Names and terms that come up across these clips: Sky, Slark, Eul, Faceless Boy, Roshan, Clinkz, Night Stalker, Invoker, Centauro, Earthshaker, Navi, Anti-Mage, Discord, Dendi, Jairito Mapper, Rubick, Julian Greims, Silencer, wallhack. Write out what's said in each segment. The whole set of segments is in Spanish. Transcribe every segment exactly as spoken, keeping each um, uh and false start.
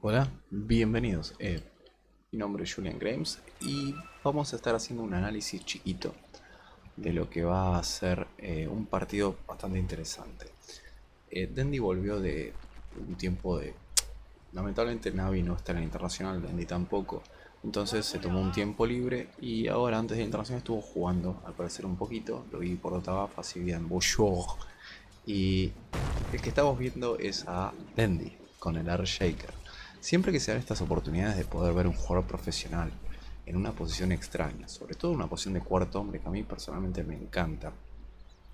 Hola, bienvenidos. Eh, mi nombre es Julian Greims y vamos a estar haciendo un análisis chiquito de lo que va a ser eh, un partido bastante interesante. Eh, Dendi volvió de un tiempo de... Lamentablemente Navi no está en el internacional, Dendi tampoco. Entonces se tomó un tiempo libre y ahora antes del internacional estuvo jugando, al parecer un poquito. Lo vi por Otavafa, así bien, bonjour. Y el que estamos viendo es a Dendi con el Earthshaker. Siempre que se dan estas oportunidades de poder ver un jugador profesional en una posición extraña, sobre todo una posición de cuarto hombre que a mí personalmente me encanta,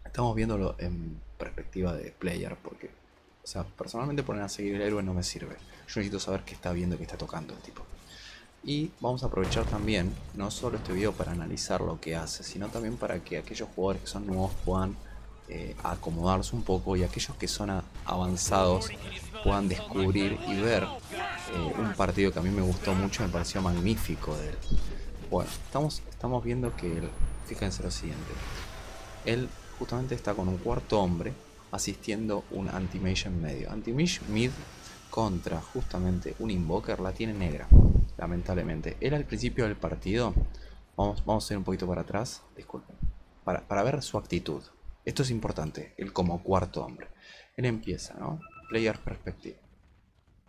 estamos viéndolo en perspectiva de player, porque, o sea, personalmente poner a seguir el héroe no me sirve. Yo necesito saber qué está viendo y qué está tocando el tipo. Y vamos a aprovechar también, no solo este video para analizar lo que hace, sino también para que aquellos jugadores que son nuevos puedan eh, acomodarse un poco, y aquellos que son avanzados puedan descubrir y ver eh, un partido que a mí me gustó mucho, me pareció magnífico de él. Bueno, estamos, estamos viendo que, él, fíjense lo siguiente, él justamente está con un cuarto hombre asistiendo un Anti-Mage en medio. Anti-Mage mid contra justamente un Invoker, la tiene negra. Lamentablemente, él al principio del partido, vamos, vamos a ir un poquito para atrás, disculpen, para, para ver su actitud. Esto es importante, él como cuarto hombre. Él empieza, ¿no? Player Perspective.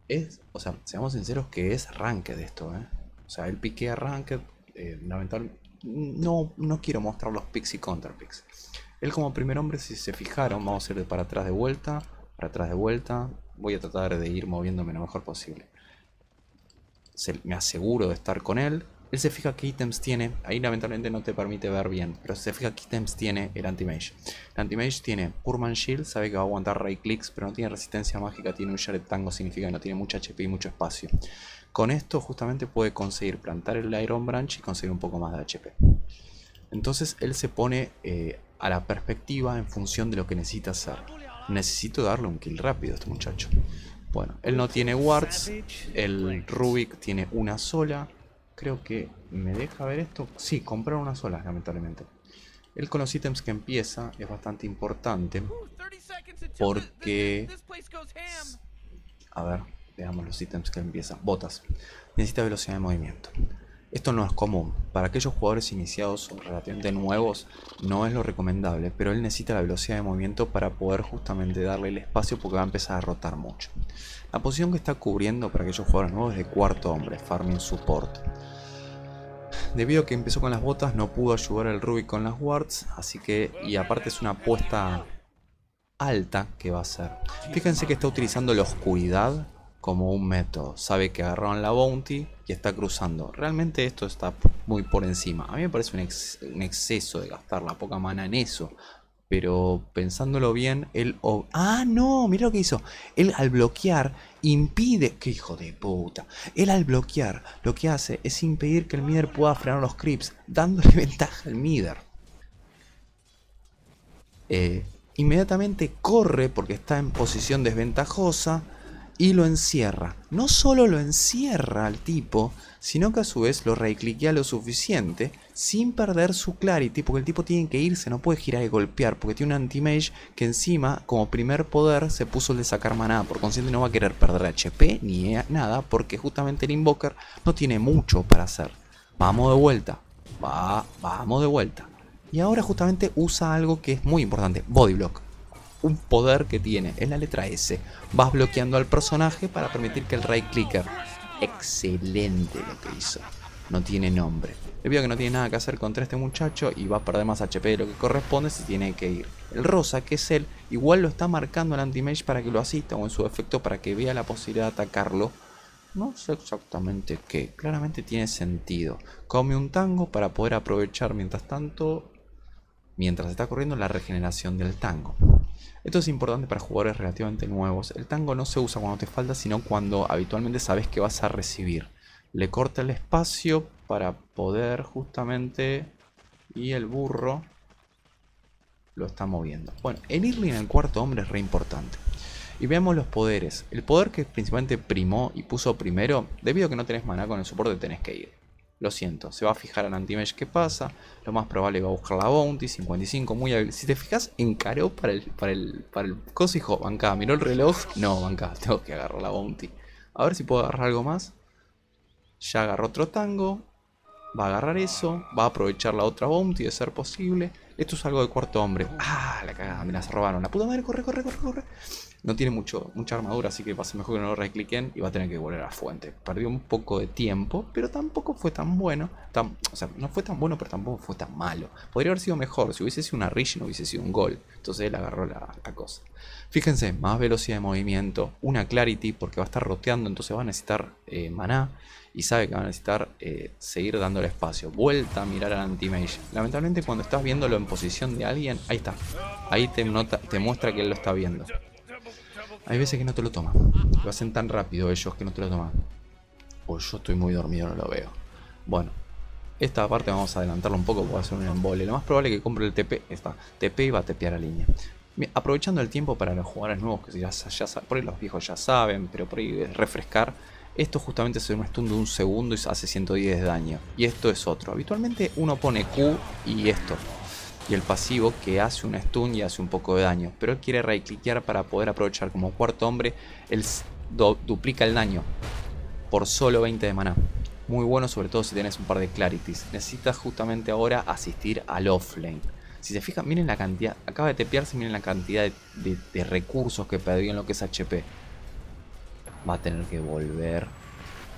Es, o sea, seamos sinceros que es ranked esto, ¿eh? O sea, él piquea ranked, eh, lamentablemente. No, no quiero mostrar los picks y counterpicks. Él como primer hombre, si se fijaron, vamos a ir para atrás de vuelta, para atrás de vuelta. Voy a tratar de ir moviéndome lo mejor posible. Se, me aseguro de estar con él. Él se fija qué ítems tiene. Ahí lamentablemente no te permite ver bien, pero se fija qué ítems tiene el Anti-Mage. El Anti-Mage tiene Purman Shield, sabe que va a aguantar Ray Clicks, pero no tiene resistencia mágica. Tiene un Jared Tango, significa que no tiene mucho H P y mucho espacio. Con esto justamente puede conseguir plantar el Iron Branch y conseguir un poco más de H P. Entonces él se pone eh, a la perspectiva en función de lo que necesita hacer. Necesito darle un kill rápido a este muchacho. Bueno, él no tiene wards, el Rubick tiene una sola, creo que me deja ver esto, sí, compraron una sola lamentablemente. Él con los ítems que empieza es bastante importante porque, a ver, veamos los ítems que empieza, botas, necesita velocidad de movimiento. Esto no es común, para aquellos jugadores iniciados o relativamente nuevos no es lo recomendable, pero él necesita la velocidad de movimiento para poder justamente darle el espacio porque va a empezar a rotar mucho. La posición que está cubriendo para aquellos jugadores nuevos es de cuarto hombre, farming support. Debido a que empezó con las botas no pudo ayudar al Rubick con las wards, así que, y aparte es una apuesta alta que va a hacer. Fíjense que está utilizando la oscuridad como un método, sabe que agarraron la bounty y está cruzando. Realmente esto está muy por encima. A mí me parece un, ex, un exceso de gastar la poca mana en eso. Pero pensándolo bien, él... Oh, ¡ah, no! Mirá lo que hizo. Él al bloquear impide... ¡Qué hijo de puta! Él al bloquear lo que hace es impedir que el Mider pueda frenar los creeps, dándole ventaja al Mider. Eh, inmediatamente corre porque está en posición desventajosa. Y lo encierra. No solo lo encierra al tipo, sino que a su vez lo recliquea lo suficiente sin perder su clarity, porque el tipo tiene que irse, no puede girar y golpear, porque tiene un Anti-Mage que encima, como primer poder, se puso el de sacar maná. Por consiguiente no va a querer perder H P ni nada, porque justamente el Invoker no tiene mucho para hacer. Vamos de vuelta. Va, vamos de vuelta. Y ahora justamente usa algo que es muy importante, Body Block. Un poder que tiene, es la letra S. Vas bloqueando al personaje para permitir que el right clicker. Excelente lo que hizo. No tiene nombre. Debido a que no tiene nada que hacer contra este muchacho y va a perder más H P de lo que corresponde, se tiene que ir. El rosa, que es él, igual lo está marcando el Anti-Mage para que lo asista o en su defecto para que vea la posibilidad de atacarlo. No sé exactamente qué. Claramente tiene sentido. Come un tango para poder aprovechar mientras tanto, mientras está corriendo, la regeneración del tango. Esto es importante para jugadores relativamente nuevos. El tango no se usa cuando te falta, sino cuando habitualmente sabes que vas a recibir. Le corta el espacio para poder justamente... Y el burro lo está moviendo. Bueno, el early en el cuarto hombre es re importante. Y veamos los poderes. El poder que principalmente primó y puso primero, debido a que no tenés maná con el soporte, tenés que ir. Lo siento, se va a fijar al Anti-Mage que pasa. Lo más probable va a buscar la bounty. cincuenta y cinco, muy hábil. Si te fijas, encaró para el, para el, para el coso, hijo. Bancá, miró el reloj. No, bancá, tengo que agarrar la bounty. A ver si puedo agarrar algo más. Ya agarró otro tango. Va a agarrar eso. Va a aprovechar la otra bounty de ser posible. Esto es algo de cuarto hombre. Ah, la cagada. Me las robaron. La puta madre. Corre, corre, corre, corre. No tiene mucho, mucha armadura. Así que va a ser mejor que no lo recliquen. Y va a tener que volver a la fuente. Perdió un poco de tiempo. Pero tampoco fue tan bueno. Tan, o sea, no fue tan bueno. Pero tampoco fue tan malo. Podría haber sido mejor. Si hubiese sido una Rish no hubiese sido un gol. Entonces él agarró la, la cosa. Fíjense. Más velocidad de movimiento. Una Clarity. Porque va a estar roteando. Entonces va a necesitar eh, maná. Y sabe que va a necesitar eh, seguir dándole espacio. Vuelta a mirar al Anti-Mage. Lamentablemente cuando estás viéndolo en posición de alguien. Ahí está. Ahí te, nota, te muestra que él lo está viendo. Hay veces que no te lo toman. Lo hacen tan rápido ellos que no te lo toman. O yo estoy muy dormido, no lo veo. Bueno. Esta parte vamos a adelantarlo un poco porque va a ser un embole. Lo más probable es que compre el T P. Está. T P y va a tepear la línea. Aprovechando el tiempo para los jugadores nuevos. Que ya, ya, por ahí los viejos ya saben. Pero por ahí es refrescar. Esto justamente es un stun de un segundo y hace ciento diez de daño. Y esto es otro. Habitualmente uno pone Q y esto. Y el pasivo que hace un stun y hace un poco de daño. Pero él quiere right clickear para poder aprovechar como cuarto hombre. Él du duplica el daño. Por solo veinte de maná. Muy bueno sobre todo si tenés un par de clarities. Necesitas justamente ahora asistir al offlane. Si se fijan, miren la cantidad. Acaba de tepearse, miren la cantidad de, de, de recursos que perdió en lo que es H P. Va a tener que volver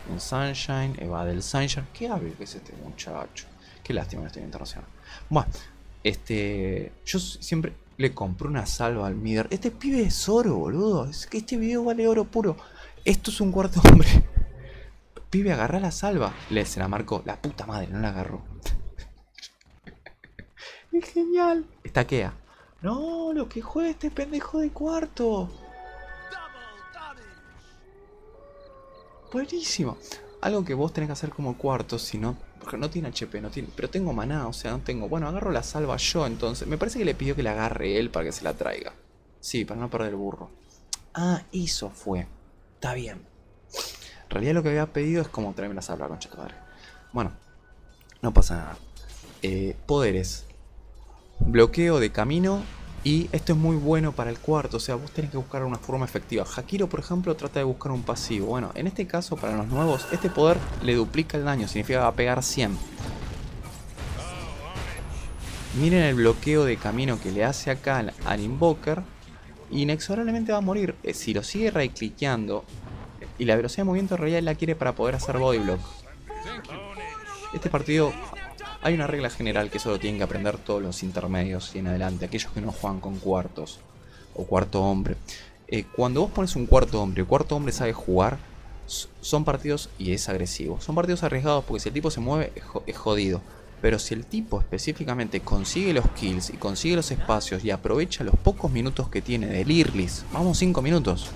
un Sunshine, evade el Sunshine. ¿Qué hábil que es este muchacho? Qué lástima que estoy en internacional. Bueno, este... yo siempre le compro una salva al Mider. Este pibe es oro, boludo. Es que este video vale oro puro. Esto es un cuarto hombre. Pibe, agarrá la salva. Le se la marcó. La puta madre, no la agarró. Es genial. Estaquea. No, lo que juega este pendejo de cuarto. Buenísimo. Algo que vos tenés que hacer como cuarto, si no... Porque no tiene H P, no tiene... Pero tengo maná, o sea, no tengo... Bueno, agarro la salva yo, entonces... Me parece que le pidió que la agarre él para que se la traiga. Sí, para no perder el burro. Ah, eso fue. Está bien. En realidad lo que había pedido es como traerme la salva, concha tu madre. Bueno, no pasa nada. Eh, poderes. Bloqueo de camino... Y esto es muy bueno para el cuarto, o sea, vos tenés que buscar una forma efectiva. Hakiro, por ejemplo, trata de buscar un pasivo. Bueno, en este caso, para los nuevos, este poder le duplica el daño, significa que va a pegar cien. Miren el bloqueo de camino que le hace acá al, al Invoker. Inexorablemente va a morir. Si lo sigue right-cliqueando, y la velocidad de movimiento en realidad la quiere para poder hacer body block. Este partido... Hay una regla general que eso lo tienen que aprender todos los intermedios y en adelante, aquellos que no juegan con cuartos o cuarto hombre. Eh, cuando vos pones un cuarto hombre, el cuarto hombre sabe jugar, son partidos y es agresivo. Son partidos arriesgados porque si el tipo se mueve es jodido. Pero si el tipo específicamente consigue los kills y consigue los espacios y aprovecha los pocos minutos que tiene del Irlis, vamos cinco minutos,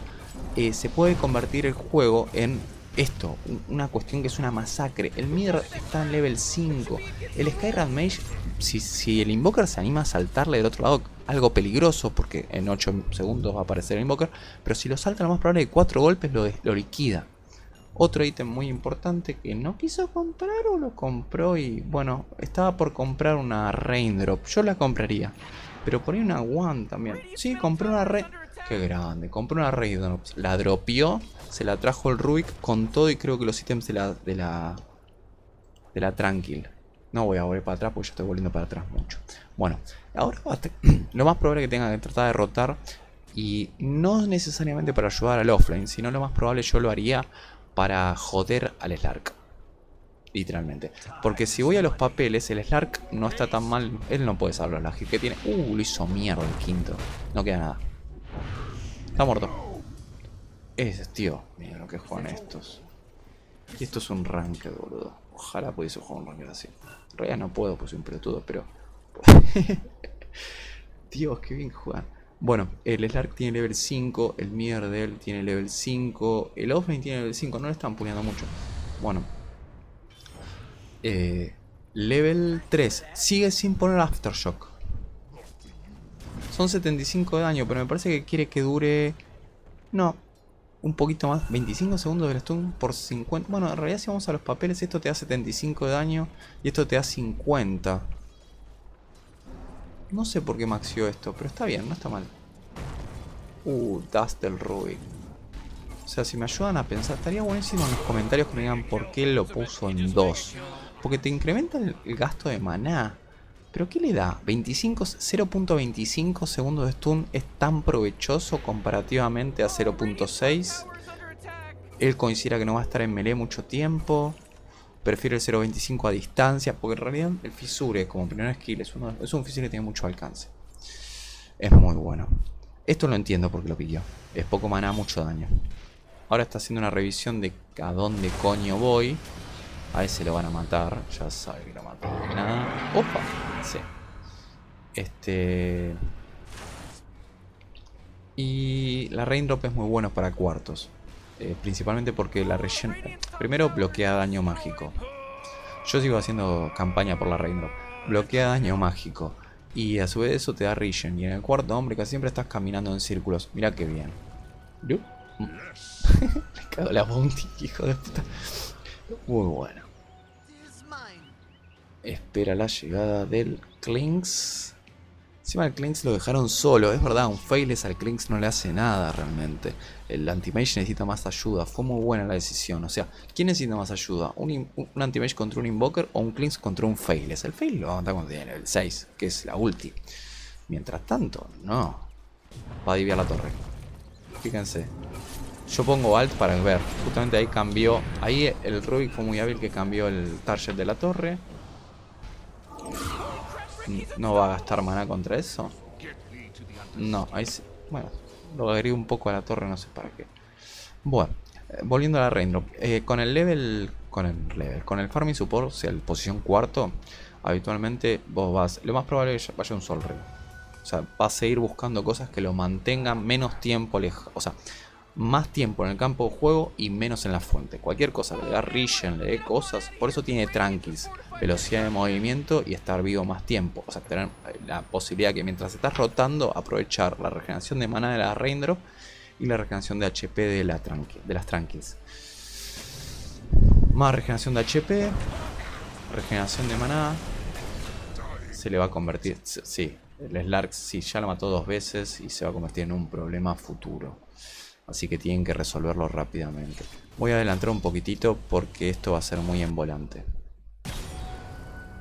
eh, se puede convertir el juego en... Esto, una cuestión que es una masacre. El Mider está en level cinco. El Sky Mage, si, si el Invoker se anima a saltarle del otro lado, algo peligroso, porque en ocho segundos va a aparecer el Invoker. Pero si lo salta, lo más probable es que cuatro golpes lo, lo liquida. Otro ítem muy importante que no quiso comprar o lo compró y... Bueno, estaba por comprar una Raindrop. Yo la compraría. Pero por ahí una One también. Sí, compré una Raindrop. Qué grande, compró una Raidon, la dropeó, se la trajo el Rubick con todo y creo que los ítems de la, de la, de la Tranquil. No voy a volver para atrás porque yo estoy volviendo para atrás mucho. Bueno, ahora lo más probable es que tenga que tratar de rotar y no necesariamente para ayudar al offline, sino lo más probable yo lo haría para joder al Slark. Literalmente. Porque si voy a los papeles, el Slark no está tan mal, él no puede salvar la hit que tiene. Uh, lo hizo mierda el quinto, no queda nada. Está muerto. Ese tío. Mira lo que juegan estos. Y esto es un ranked, boludo. Ojalá pudiese jugar un ranked así. En realidad no puedo, pues soy un pelotudo, pero... Dios, qué bien juegan. Bueno, el Slark tiene level cinco. El Mierdel tiene level cinco. El Offlane tiene level cinco. No le están puñando mucho. Bueno. Eh, level tres. Sigue sin poner Aftershock. Son setenta y cinco de daño, pero me parece que quiere que dure... No, un poquito más. veinticinco segundos del stun por cincuenta... Bueno, en realidad si vamos a los papeles, esto te da setenta y cinco de daño y esto te da cincuenta. No sé por qué maxió esto, pero está bien, no está mal. Uh, Dust del Rubick. sea, si me ayudan a pensar, estaría buenísimo en los comentarios que me digan por qué lo puso en dos. Porque te incrementa el, el gasto de maná. ¿Pero qué le da? cero punto veinticinco segundos de stun es tan provechoso comparativamente a cero punto seis. Él considera que no va a estar en melee mucho tiempo. Prefiero el cero punto veinticinco a distancia. Porque en realidad el Fissure como primer skill es, uno, es un Fissure que tiene mucho alcance. Es muy bueno. Esto lo entiendo porque lo pidió. Es poco maná, mucho daño. Ahora está haciendo una revisión de a dónde coño voy. A ese lo van a matar. Ya sabe que lo mató. Nada. Opa. Sí. Este. Y la Raindrop es muy buena para cuartos. Eh, principalmente porque la rellena. Primero bloquea daño mágico. Yo sigo haciendo campaña por la Raindrop. Bloquea daño mágico. Y a su vez eso te da regen. Y en el cuarto hombre que siempre estás caminando en círculos. Mirá que bien. Le cago la bounty, hijo de puta. Muy bueno. Espera la llegada del Clinkz. Encima el Clinkz lo dejaron solo. Es verdad, un Faceless al Clinkz no le hace nada realmente. El Anti-Mage necesita más ayuda. Fue muy buena la decisión. O sea, ¿quién necesita más ayuda? ¿Un, un Anti-Mage contra un Invoker o un Clinkz contra un Faceless? El Faceless lo va a matar cuando tiene nivel seis, que es la ulti. Mientras tanto, no. Va a diviar la torre. Fíjense. Yo pongo alt para ver. Justamente ahí cambió. Ahí el Rubick fue muy hábil que cambió el target de la torre. No va a gastar maná contra eso. No, ahí sí. Bueno, lo agregué un poco a la torre, no sé para qué. Bueno, eh, volviendo a la Raindrop. Eh, con el level. Con el level. Con el farming support, o sea, el posición cuarto. Habitualmente vos vas. Lo más probable es que vaya un Sol Ring. O sea, vas a seguir buscando cosas que lo mantengan menos tiempo lejos. O sea. Más tiempo en el campo de juego y menos en la fuente. Cualquier cosa, le da regen, le dé cosas. Por eso tiene tranquis, velocidad de movimiento y estar vivo más tiempo. O sea, tener la posibilidad que mientras estás rotando, aprovechar la regeneración de maná de la Raindrop y la regeneración de H P de, la tranqui, de las tranquis. Más regeneración de H P, regeneración de maná. Se le va a convertir, sí, el Slark sí, ya lo mató dos veces y se va a convertir en un problema futuro. Así que tienen que resolverlo rápidamente. Voy a adelantar un poquitito porque esto va a ser muy envolante.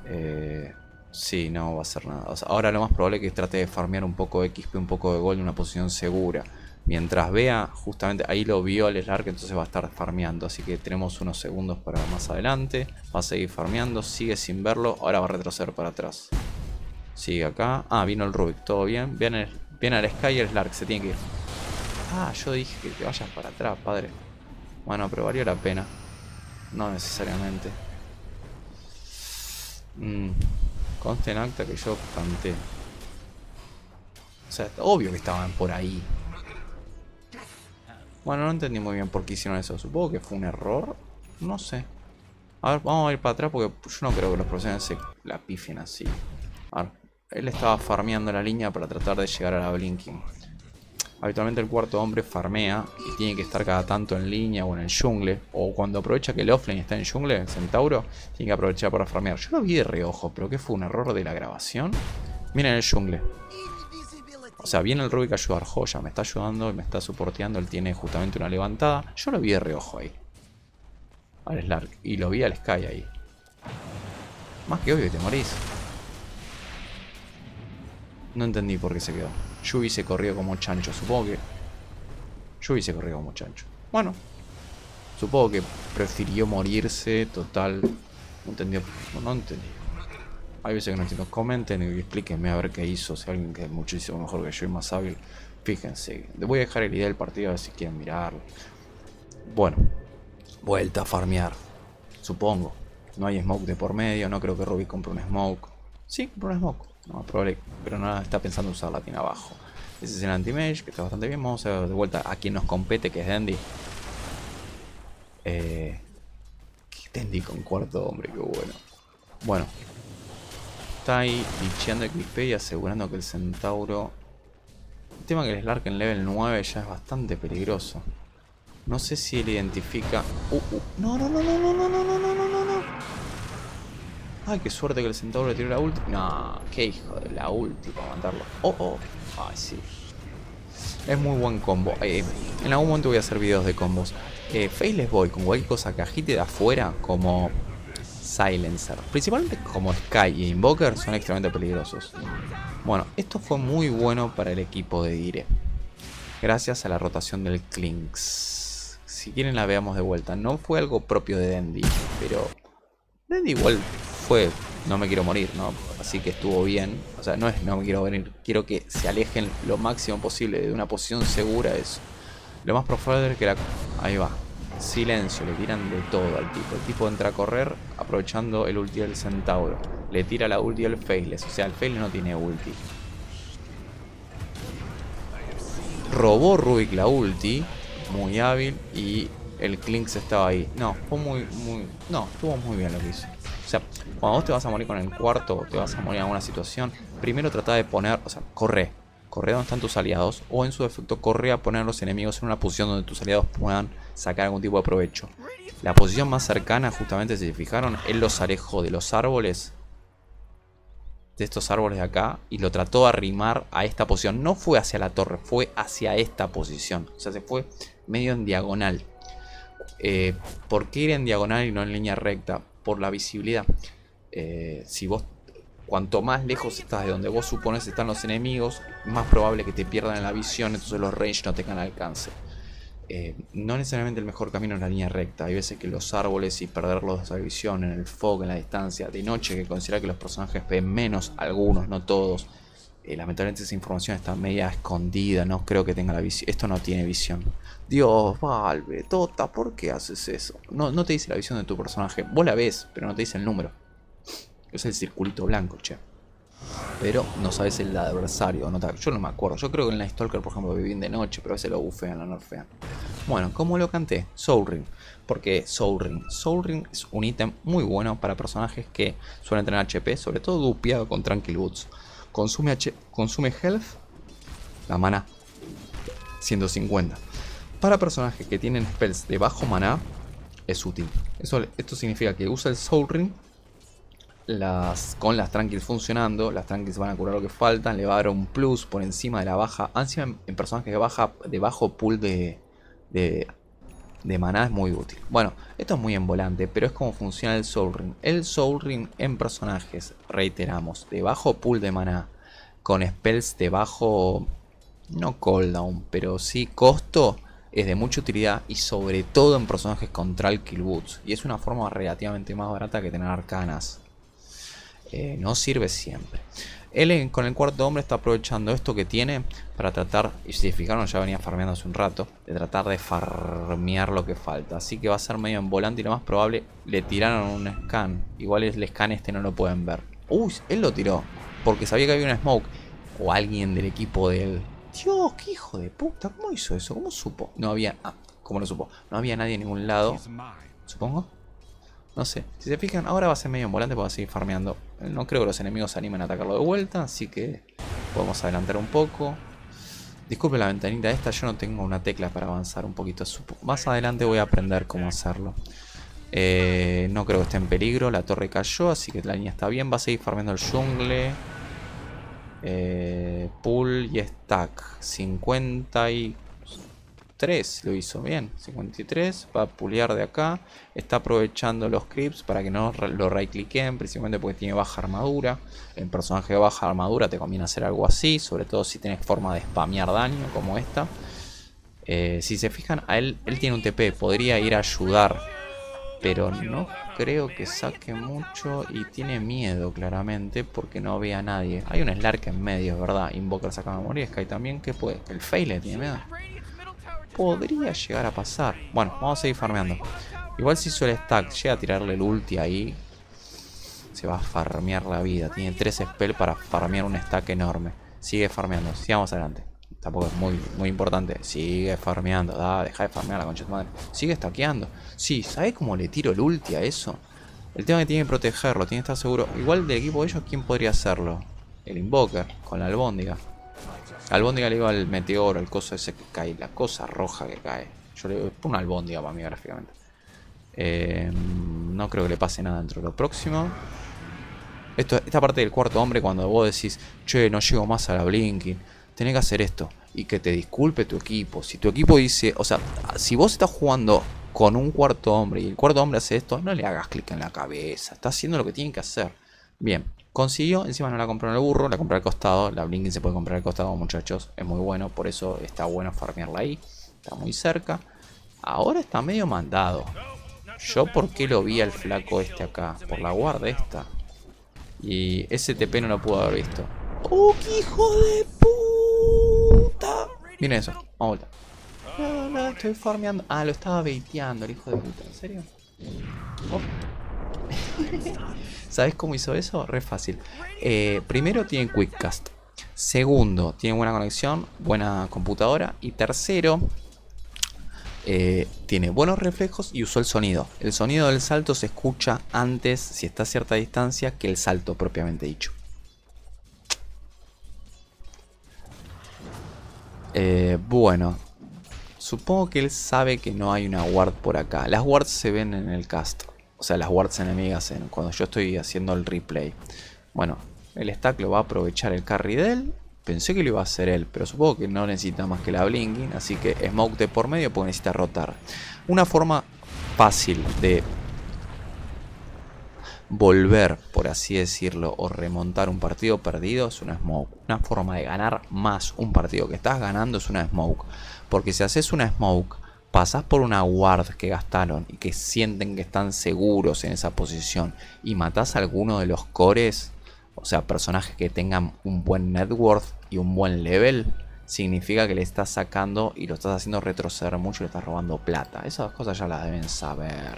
Eh, sí, no va a ser nada. O sea, ahora lo más probable es que trate de farmear un poco de X P, un poco de gold en una posición segura. Mientras vea, justamente ahí lo vio el Slark, entonces va a estar farmeando. Así que tenemos unos segundos para más adelante. Va a seguir farmeando, sigue sin verlo. Ahora va a retroceder para atrás. Sigue acá. Ah, vino el Rubick, todo bien. Viene, viene al Sky y el Slark, se tiene que ir. Ah, yo dije que te vayas para atrás, padre. Bueno, pero valió la pena. No necesariamente. Mm. Conste en acta que yo canté. O sea, obvio que estaban por ahí. Bueno, no entendí muy bien por qué hicieron eso. Supongo que fue un error. No sé. A ver, vamos a ir para atrás porque yo no creo que los profesionales se la pifien así. A ver, él estaba farmeando la línea para tratar de llegar a la Blinking. Habitualmente el cuarto hombre farmea y tiene que estar cada tanto en línea o en el jungle. O cuando aprovecha que el offlane está en jungle, el Centauro, tiene que aprovechar para farmear. Yo lo vi de reojo, pero ¿qué fue? ¿Un error de la grabación? Miren el jungle. O sea, viene el Rubick a ayudar. Joya, me está ayudando y me está soporteando. Él tiene justamente una levantada. Yo lo vi de reojo ahí. Al Slark. Y lo vi al Sky ahí. Más que obvio que te morís. No entendí por qué se quedó. Yo hubiese corrido como chancho, supongo que... Yo hubiese corrido como chancho. Bueno. Supongo que prefirió morirse, total. No entendió. No entendí. Hay veces que no entiendo. Comenten y explíquenme a ver qué hizo. Si alguien que es muchísimo mejor que yo y más hábil. Fíjense. Les voy a dejar el idea del partido a ver si quieren mirarlo. Bueno. Vuelta a farmear. Supongo. No hay smoke de por medio. No creo que Rubick compre un smoke. Sí, compró un smoke. No, probable, pero no está pensando usarla, tiene abajo. Ese es el Anti-Mage, que está bastante bien. Vamos a ver de vuelta a quien nos compete, que es Dendi. Eh, Dendi con cuarto hombre, qué bueno. Bueno. Está ahí bicheando el X P y asegurando que el Centauro... El tema que el Slark en level nueve ya es bastante peligroso. No sé si él identifica... Uh, uh. No, no, no, no, no, no, no, no, no, no, no. Ay, qué suerte que el Centauro le tiró la ulti. No, qué hijo de la ulti para mandarlo. Oh, oh. Ay, sí. Es muy buen combo. Eh, en algún momento voy a hacer videos de combos. Eh, Faceless Boy con cualquier cosa que agite de afuera, como Silencer. Principalmente como Sky y Invoker son extremadamente peligrosos. Bueno, esto fue muy bueno para el equipo de Dire. Gracias a la rotación del Clinkz. Si quieren la veamos de vuelta. No fue algo propio de Dendi, pero Dendi igual fue no me quiero morir, ¿no? Así que estuvo bien. O sea, no es no me quiero morir. Quiero que se alejen lo máximo posible de una posición segura. Eso. Lo más probable es que la... Ahí va. Silencio. Le tiran de todo al tipo. El tipo entra a correr aprovechando el ulti del Centauro. Le tira la ulti al Faceless. O sea, el Faceless no tiene ulti. Robó Rubick la ulti, muy hábil, y el Clinkz estaba ahí. No, fue muy, muy... No, estuvo muy bien lo que hizo. O sea, cuando vos te vas a morir con el cuarto, o te vas a morir en alguna situación, primero trata de poner... O sea, corre. Corre donde están tus aliados, o en su defecto, corre a poner a los enemigos en una posición donde tus aliados puedan sacar algún tipo de provecho. La posición más cercana, justamente, si se fijaron, él los alejó de los árboles... de estos árboles de acá, y lo trató de arrimar a esta posición. No fue hacia la torre, fue hacia esta posición. O sea, se fue medio en diagonal. Eh, ¿Por qué ir en diagonal y no en línea recta? Por la visibilidad. Eh, si vos, cuanto más lejos estás de donde vos supones están los enemigos, más probable que te pierdan en la visión, entonces los range no tengan alcance. Eh, no necesariamente el mejor camino es la línea recta. Hay veces que los árboles y perderlos de visión, en el fog, en la distancia, de noche, que considera que los personajes ven menos, algunos, no todos. Eh, lamentablemente esa información está media escondida, no creo que tenga la visión. Esto no tiene visión. Dios, Valve, Tota, ¿por qué haces eso? No, no te dice la visión de tu personaje. Vos la ves, pero no te dice el número. Es el circulito blanco, che. Pero no sabes el adversario, no te... Yo no me acuerdo. Yo creo que en Night Stalker, por ejemplo, vivían de noche, pero a veces lo bufean, lo nerfean. Bueno, ¿cómo lo canté? Soul Ring. Porque Soul Ring. Soul Ring es un ítem muy bueno para personajes que suelen tener H P, sobre todo dupeado con Tranquil Boots. Consume, H... Consume health, la mana ciento cincuenta. Para personajes que tienen spells de bajo maná, es útil. Eso, esto significa que usa el Soul Ring. Las, con las tranquils funcionando, las tranquils van a curar lo que faltan, le va a dar un plus por encima de la baja. Encima en, en personajes de, baja, de bajo pool de, de, de maná es muy útil. Bueno, esto es muy envolante, pero es como funciona el Soul Ring. El Soul Ring en personajes, reiteramos, de bajo pool de maná, con spells de bajo, no cooldown, pero sí costo, es de mucha utilidad y sobre todo en personajes con Tranquil Boots. Y es una forma relativamente más barata que tener arcanas. Eh, no sirve siempre. Él en, con el cuarto hombre está aprovechando esto que tiene para tratar, y si se fijaron ya venía farmeando hace un rato, de tratar de farmear lo que falta. Así que va a ser medio en volante y lo más probable le tiraron un scan. Igual el scan este no lo pueden ver. Uy, él lo tiró porque sabía que había una smoke o alguien del equipo de él. Dios, qué hijo de puta, ¿cómo hizo eso? ¿Cómo supo? No había... Ah, ¿cómo lo supo? No había nadie en ningún lado, supongo. No sé, si se fijan, ahora va a ser medio en volante para seguir farmeando. No creo que los enemigos se animen a atacarlo de vuelta, así que podemos adelantar un poco. Disculpe la ventanita esta, yo no tengo una tecla para avanzar un poquito. Más adelante voy a aprender cómo hacerlo. Eh, no creo que esté en peligro, la torre cayó, así que la línea está bien. Va a seguir farmeando el jungle. Eh, pull y stack. cincuenta y tres lo hizo bien, cincuenta y tres, va a pulear de acá, está aprovechando los creeps para que no lo right cliquen, principalmente porque tiene baja armadura. En personaje de baja armadura te conviene hacer algo así, sobre todo si tienes forma de spamear daño como esta. Eh, si se fijan, a él, él tiene un T P, podría ir a ayudar, pero no creo que saque mucho y tiene miedo claramente porque no ve a nadie. Hay un Slark en medio, es verdad, Invoker saca memoria, Sky también, que puede, el Faceless le tiene miedo. Podría llegar a pasar. Bueno, vamos a seguir farmeando. Igual si hizo el stack, llega a tirarle el ulti ahí, se va a farmear la vida. Tiene tres spells para farmear un stack enorme. Sigue farmeando, sigamos adelante. Tampoco es muy, muy importante. Sigue farmeando, da, deja de farmear la concha de tu madre. Sigue stackeando. Sí, ¿sabés cómo le tiro el ulti a eso? El tema es que tiene que protegerlo, tiene que estar seguro. Igual del equipo de ellos, ¿quién podría hacerlo? El Invoker, con la albóndiga. Albóndiga le iba al meteoro, el coso ese que cae, la cosa roja que cae. Yo le pongo una albóndiga para mí gráficamente. Eh, no creo que le pase nada dentro de lo próximo. Esto, esta parte del cuarto hombre, cuando vos decís, che, no llego más a la blinking, tenés que hacer esto. y que te disculpe tu equipo. Si tu equipo dice, o sea, si vos estás jugando con un cuarto hombre y el cuarto hombre hace esto, no le hagas clic en la cabeza. Está haciendo lo que tiene que hacer. Bien, consiguió, encima no la compró en el burro, la compró al costado. La Blinking se puede comprar al costado, muchachos. Es muy bueno, por eso está bueno farmearla ahí. Está muy cerca. Ahora está medio mandado. Yo por qué lo vi al flaco este acá, por la guarda esta. Y ese T P no lo pudo haber visto. ¡Oh, qué hijo de puta! Miren eso, vamos a vuelta. No, no, estoy farmeando. Ah, lo estaba baiteando el hijo de puta, ¿en serio? Oh. ¿Sabes cómo hizo eso? Re fácil. Eh, primero tiene Quickcast. Segundo, tiene buena conexión, buena computadora. Y tercero, eh, tiene buenos reflejos y usó el sonido. El sonido del salto se escucha antes, si está a cierta distancia, que el salto propiamente dicho. Eh, bueno, supongo que él sabe que no hay una ward por acá. Las wards se ven en el cast. O sea, las wards enemigas en, cuando yo estoy haciendo el replay. Bueno, el stack lo va a aprovechar el carry de él. Pensé que lo iba a hacer él, pero supongo que no necesita más que la blinking. Así que smoke de por medio porque necesita rotar. Una forma fácil de volver, por así decirlo, o remontar un partido perdido es una smoke. Una forma de ganar más un partido que estás ganando es una smoke. Porque si haces una smoke, pasás por una ward que gastaron y que sienten que están seguros en esa posición y matás a alguno de los cores, o sea, personajes que tengan un buen net worth y un buen level, significa que le estás sacando y lo estás haciendo retroceder mucho y le estás robando plata. Esas dos cosas ya las deben saber,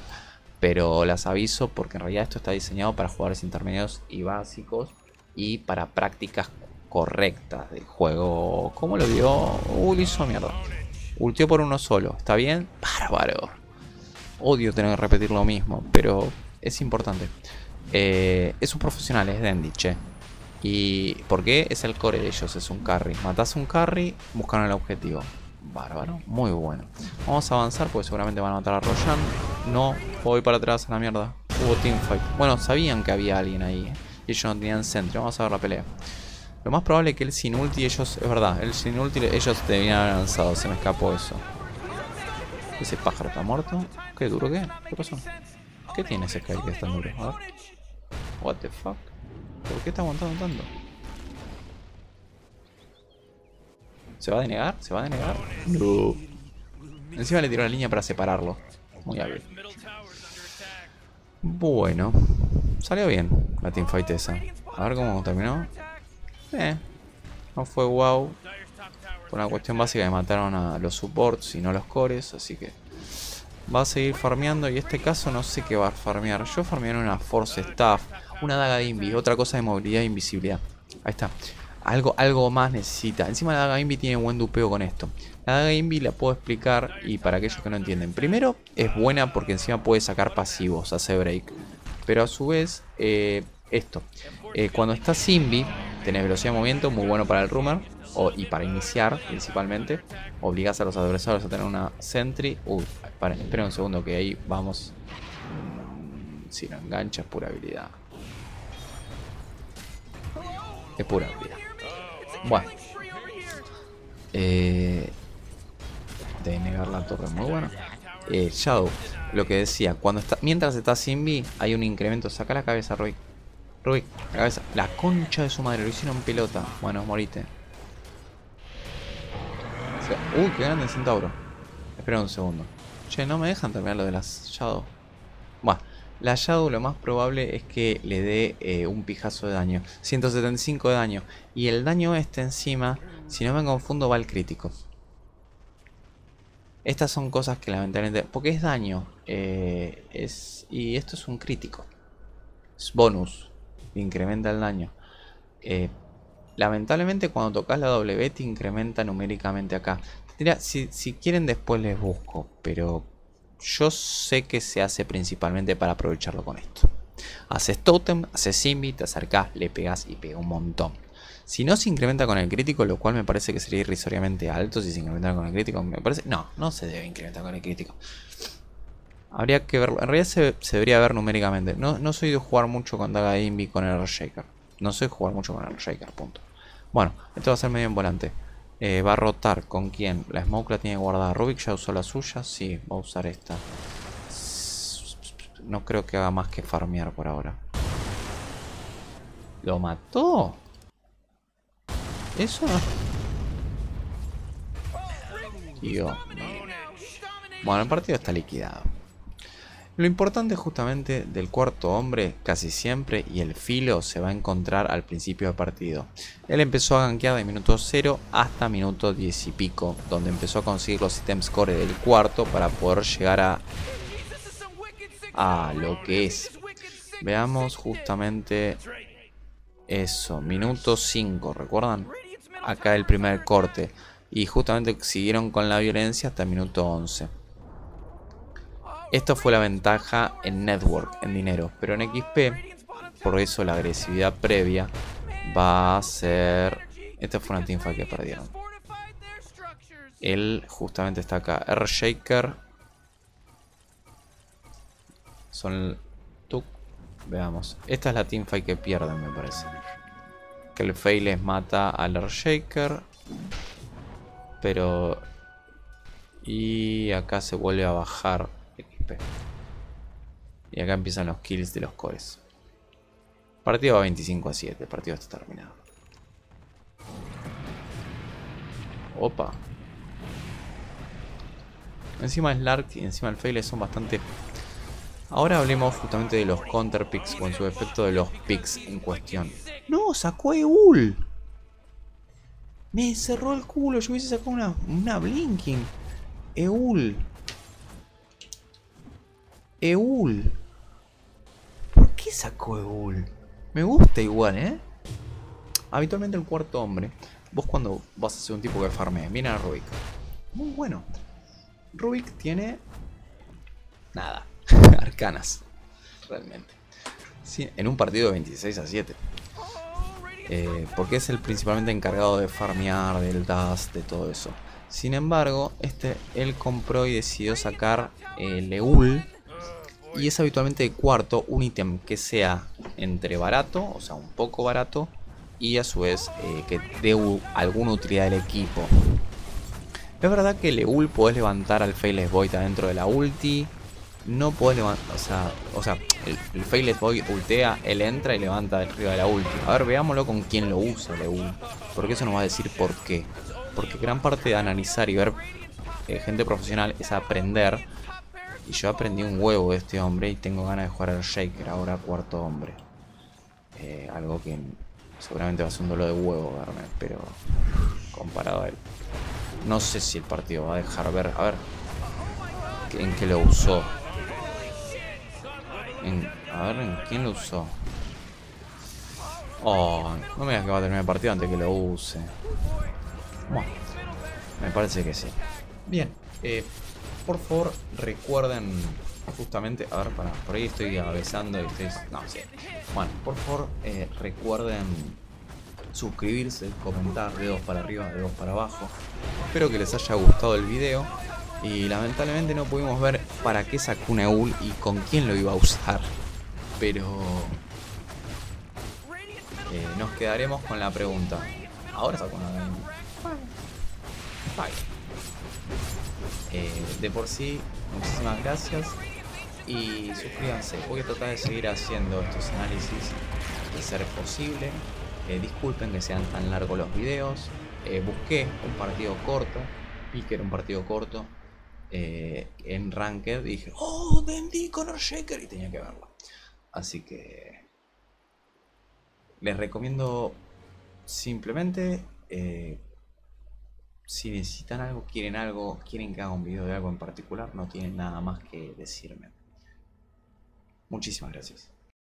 pero las aviso porque en realidad esto está diseñado para jugadores intermedios y básicos y para prácticas correctas del juego. ¿Cómo lo dio? Uy, lo hizo mierda. Ultió por uno solo, ¿está bien? Bárbaro. Odio tener que repetir lo mismo, pero es importante. Eh, es un profesional, es Dendi, che. ¿Y por qué? Es el core de ellos, es un carry. Matás un carry, buscaron el objetivo. Bárbaro, muy bueno. Vamos a avanzar porque seguramente van a matar a Roshan. No, voy para atrás a la mierda. Hubo teamfight. Bueno, sabían que había alguien ahí y ellos no tenían centro. Vamos a ver la pelea. Lo más probable es que él sin ulti ellos... Es verdad, él sin ulti ellos debían haber avanzado. Se me escapó eso. Ese pájaro está muerto. ¿Qué duro qué? ¿Qué pasó? ¿Qué tiene ese Sky que es tan duro? A ver. What the fuck? ¿Por qué está aguantando tanto? ¿Se va a denegar? ¿Se va a denegar? No. Encima le tiró la línea para separarlo. Muy hábil. Bueno. Salió bien la teamfight esa. A ver cómo terminó. Eh, no fue wow. Por una cuestión básica que mataron a los supports y no a los cores. Así que va a seguir farmeando. Y en este caso no sé qué va a farmear. Yo farmearé una Force Staff, una daga de Invi, otra cosa de movilidad e invisibilidad. Ahí está. Algo, algo más necesita. Encima la daga de Invi tiene buen dupeo con esto. La daga de Invi la puedo explicar y para aquellos que no entienden. Primero, es buena porque encima puede sacar pasivos, hace break. Pero a su vez, eh, esto. Eh, cuando estás Invi... Tenés velocidad de movimiento, muy bueno para el rumor o, y para iniciar principalmente. Obligás a los adversarios a tener una sentry. Uy, paren, esperen un segundo que ahí vamos. Si no engancha es pura habilidad. Es pura habilidad. Bueno. Eh, de negar la torre, muy bueno. Eh, Shadow, lo que decía, cuando está, mientras está Simbi hay un incremento. Saca la cabeza, Roy. Rubick, la cabeza. La concha de su madre, lo hicieron pelota. Bueno, morite. Uy, qué grande el Centauro. Espera un segundo. Che, no me dejan terminar lo de las Shadow. Bueno, la Shadow lo más probable es que le dé eh, un pijazo de daño. ciento setenta y cinco de daño. Y el daño este encima, si no me confundo, va al crítico. Estas son cosas que lamentablemente... Porque es daño. Eh, es, y esto es un crítico. Es bonus. Incrementa el daño. Eh, lamentablemente cuando tocas la W te incrementa numéricamente acá. Mira, si, si quieren después les busco. Pero yo sé que se hace principalmente para aprovecharlo con esto. Haces totem, haces invi, te acercás, le pegás y pega un montón. Si no se incrementa con el crítico, lo cual me parece que sería irrisoriamente alto si se incrementa con el crítico. Me parece... No, no se debe incrementar con el crítico. Habría que verlo. En realidad se, se debería ver numéricamente. No, no soy de jugar mucho con daga de Invi con el Earthshaker. No soy de jugar mucho con el Earthshaker, punto. Bueno, esto va a ser medio en volante. Eh, va a rotar con quién. La smoke la tiene guardada. Rubick ya usó la suya. Sí, va a usar esta. No creo que haga más que farmear por ahora. ¿Lo mató? ¿Eso? Dios mío. Bueno, el partido está liquidado. Lo importante justamente del cuarto hombre casi siempre y el filo se va a encontrar al principio del partido. Él empezó a gankear de minuto cero hasta minuto diez y pico, donde empezó a conseguir los ítems core del cuarto para poder llegar a, a lo que es. Veamos justamente eso, minuto cinco, ¿recuerdan? Acá el primer corte. Y justamente siguieron con la violencia hasta el minuto once. Esto fue la ventaja en Network, en dinero. Pero en X P, por eso la agresividad previa va a ser... Esta fue una teamfight que perdieron. Él justamente está acá. Earthshaker. Son... Tuk. Veamos. Esta es la teamfight que pierden, me parece. Que el fail les mata al Earthshaker. Pero... Y acá se vuelve a bajar. Y acá empiezan los kills de los cores. Partido va veinticinco a siete. El partido está terminado. Opa. Encima Slark y encima el Faceless son bastante... Ahora hablemos justamente de los counter picks, con su efecto de los picks en cuestión. ¡No! ¡Sacó Eul! Me cerró el culo. Yo hubiese sacado una, una Blinking. Eul. Eul. ¿Por qué sacó Eul? Me gusta igual, ¿eh? Habitualmente el cuarto hombre. Vos cuando vas a ser un tipo que farmea. Viene a Rubick. Muy bueno. Rubick tiene... Nada. Arcanas. Realmente. Sí, en un partido de veintiséis a siete. Eh, porque es el principalmente encargado de farmear, del dash, de todo eso. Sin embargo, este, él compró y decidió sacar el Eul. Y es habitualmente de cuarto un ítem que sea entre barato, o sea un poco barato, y a su vez eh, que dé alguna utilidad al equipo. Es verdad que el Eul podés levantar al Faceless Boy dentro de la ulti. No podés levantar, o sea, o sea el, el Faceless Boy ultea, él entra y levanta arriba de la ulti. A ver, veámoslo con quién lo usa el Eul, porque eso nos va a decir por qué. Porque gran parte de analizar y ver eh, gente profesional es aprender. Y yo aprendí un huevo de este hombre y tengo ganas de jugar al Shaker ahora, cuarto hombre. Eh, algo que seguramente va a ser un dolor de huevo verme, pero comparado a él. No sé si el partido va a dejar ver, a ver, en qué lo usó. En, a ver, en quién lo usó. Oh, no me digas que va a terminar el partido antes que lo use. Bueno, me parece que sí. Bien, eh... por favor, recuerden justamente... A ver, para, por ahí estoy avisando y ustedes... No, sí. Bueno, por favor, eh, recuerden suscribirse, comentar, dedos para arriba, dedos para abajo. Espero que les haya gustado el video. Y lamentablemente no pudimos ver para qué sacó un Eul y con quién lo iba a usar. Pero... Eh, nos quedaremos con la pregunta. Ahora sacó una... Bye. Eh, de por sí, muchísimas gracias y suscríbanse. Voy a tratar de seguir haciendo estos análisis de ser posible. Eh, disculpen que sean tan largos los videos. Eh, busqué un partido corto, vi que era un partido corto eh, en Ranked y dije, oh, Dendi con Earthshaker, y tenía que verlo. Así que les recomiendo simplemente... Eh, Si necesitan algo, quieren algo, quieren que haga un video de algo en particular, no tienen nada más que decirme. Muchísimas gracias.